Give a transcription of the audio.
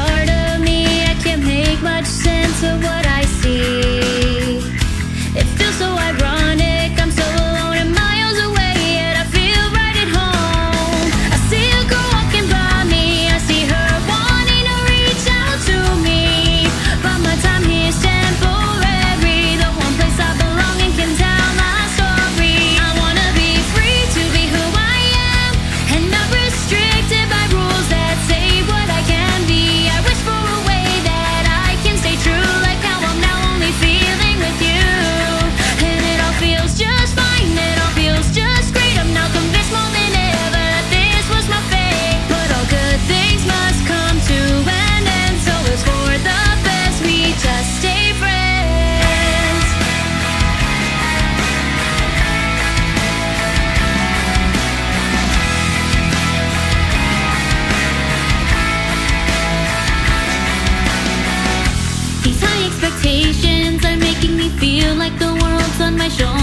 part of me. I can't make much sense of what I see. It feels so ironic, I'm so alone and miles away, yet I feel right at home. I see a girl walking by me, I see her wanting to reach out to me, but my time here's temporary. The one place I belong and can tell my story. I wanna be free to be who I am, and not restricted by rules that say what I can be. I wish for a way that I can stay true, like how I'm now only feeling with you. And it all feels just fine, it all feels just great. I'm now convinced more than ever that this was my fate. But all good things must come to an end, so it's for the best we just stay friends. These high expectations are making me feel like the world's on my shoulders.